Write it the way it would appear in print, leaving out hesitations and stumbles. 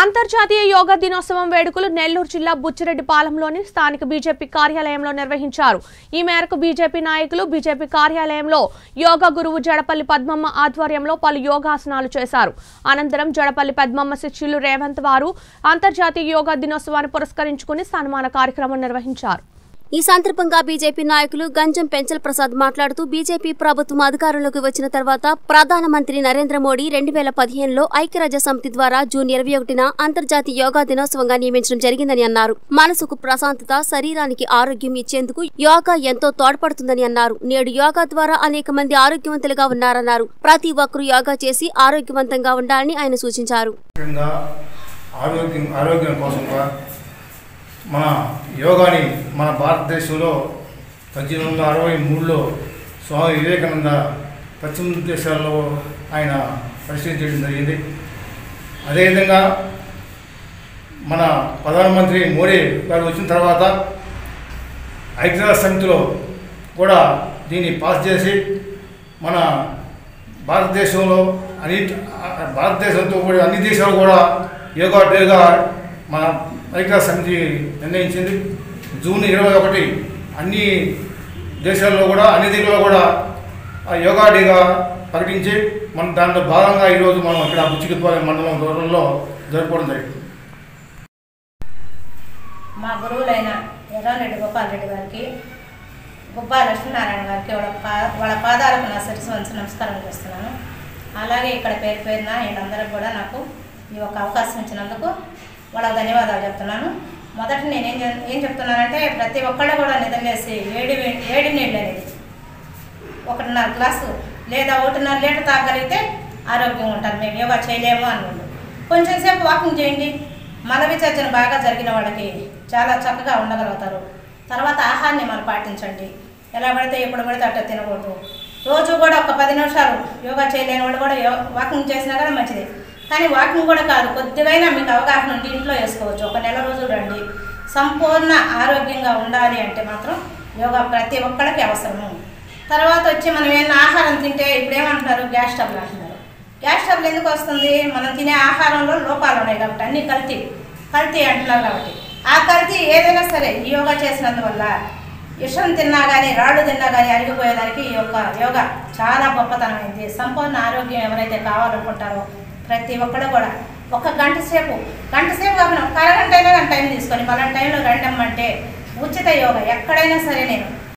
అంతర్జాతీయ యోగా దినోత్సవం వేడుకలు నెల్లూరు జిల్లా బుచ్చిరెడ్డిపాలెంలోని స్థానిక బీజేపీ కార్యాలయంలో నిర్వహించారు. ఈ మేరకు బీజేపీ నాయకులు బీజేపీ కార్యాలయంలో యోగా గురువు జడపల్లి పద్మమ్మ ఆధ్వర్యంలో పలు యోగాసనాలు చేశారు. అనంతరం జడపల్లి పద్మమ్మ శిష్యులు రేవంత్ వారు అంతర్జాతీయ యోగా దినోత్సవాన్ని పురస్కరించుకుని సన్మాన కార్యక్రమం నిర్వహించారు. ఈ సందర్భంగా బీజేపీ నాయకులు గంజం పెంచల్ ప్రసాద్ మాట్లాడుతూ బీజేపీ ప్రభుత్వం అధికారంలోకి వచ్చిన తర్వాత ప్రధానమంత్రి నరేంద్ర మోడీ 2015లో ఐక్యరాజ్య సమితి ద్వారా జూన్ 21న అంతర్జాతీయ యోగా దినోత్సవంగా నియమించడం జరిగిందని అన్నారు. మనసుకు ప్రశాంతత, శరీరానికి ఆరోగ్యం ఇచ్చేందుకు యోగా ఎంతో తోడ్పడుతుందని అన్నారు. నేడు యోగా ద్వారా అనేక మంది ఆరోగ్యవంతులుగా ఉన్నారన్నారు. ప్రతి ఒక్కరూ యోగా చేసి ఆరోగ్యవంతంగా ఉండాలని ఆయన సూచించారు. మన యోగాని మన భారతదేశంలో 1863లో స్వామి వివేకానంద పశ్చిమ దేశాల్లో ఆయన పరిశీలన చేయడం జరిగింది. అదేవిధంగా మన ప్రధానమంత్రి మోడీ గారు వచ్చిన తర్వాత ఐక్యరాజ్య సమితిలో కూడా దీన్ని పాస్ చేసి మన భారతదేశంలో భారతదేశంతో కూడా అన్ని దేశాలు కూడా యోగా డేగా మన ఐక్యరాజ్య సమితి నిర్ణయించింది. జూన్ 21 అన్ని దేశాల్లో కూడా అన్ని దిగుల్లో కూడా యోగా డేగా ప్రకటించి మనం దాంట్లో భాగంగా ఈరోజు మనం ఇక్కడ బుచ్చిరెడ్డిపాలెం మండలం దూరంలో జరుపుకోవడం జరిగింది. మా గురువులైన ఎర్రారెడ్డి గోపాల్ రెడ్డి గారికి, గోపాల లక్ష్మీనారాయణ గారికి వాళ్ళ పాదాలకు నా శిరస్సు వంచి నమస్కారం చేస్తున్నాను. అలాగే ఇక్కడ పేరు పేరున వీళ్ళందరికీ కూడా నాకు ఈ ఒక అవకాశం ఇచ్చినందుకు వాళ్ళకి ధన్యవాదాలు చెప్తున్నాను. మొదట నేనేం చెప్తున్నానంటే, ప్రతి ఒక్కళ్ళు కూడా నిద్రలేసి ఏడు నీళ్ళు అనేది 1.5 గ్లాసు లేదా 1.5 లీటర్ తాగలిగితే ఆరోగ్యంగా ఉంటారు. మేము యోగా చేయలేము అనుకుంటాం. కొంచెం సేపు వాకింగ్ చేయండి. మన విచర్చన బాగా జరిగిన వాళ్ళకి చాలా చక్కగా ఉండగలుగుతారు. తర్వాత ఆహారాన్ని మనం పాటించండి. ఎలా పడితే ఎప్పుడు పడితే అట్లా తినకూడదు. రోజు కూడా ఒక 10 నిమిషాలు యోగా చేయలేని వాళ్ళు కూడా వాకింగ్ చేసినా కూడా మంచిదే. కానీ వాకింగ్ కూడా కాదు, కొద్దిగైనా మీకు అవగాహన ఉండి ఇంట్లో వేసుకోవచ్చు. 1 నెల రోజులు రండి. సంపూర్ణ ఆరోగ్యంగా ఉండాలి అంటే మాత్రం యోగా ప్రతి ఒక్కరికి అవసరము. తర్వాత వచ్చి మనం ఏమైనా ఆహారం తింటే ఇప్పుడు ఏమంటారు, గ్యాస్ ట్రబుల్ అంటున్నారు. గ్యాస్ ట్రబుల్ ఎందుకు వస్తుంది? మనం తినే ఆహారంలో లోపాలు ఉన్నాయి కాబట్టి, అన్ని కల్తీ అంటున్నారు కాబట్టి. ఆ కల్తీ ఏదైనా సరే ఈ యోగా చేసినందువల్ల విషం తిన్నా కానీ రాళ్ళు తిన్నా కానీ అరిగిపోయేదానికి ఈ యొక్క యోగా చాలా గొప్పతనమైంది. సంపూర్ణ ఆరోగ్యం ఎవరైతే కావాలనుకుంటారో ప్రతి ఒక్కరు కూడా 1 గంట సేపు కాకుండా 1 అరగంట అయినా కానీ టైం తీసుకొని మళ్ళీ టైంలో రండమ్మంటే ఉచిత యోగా ఎక్కడైనా సరే నేను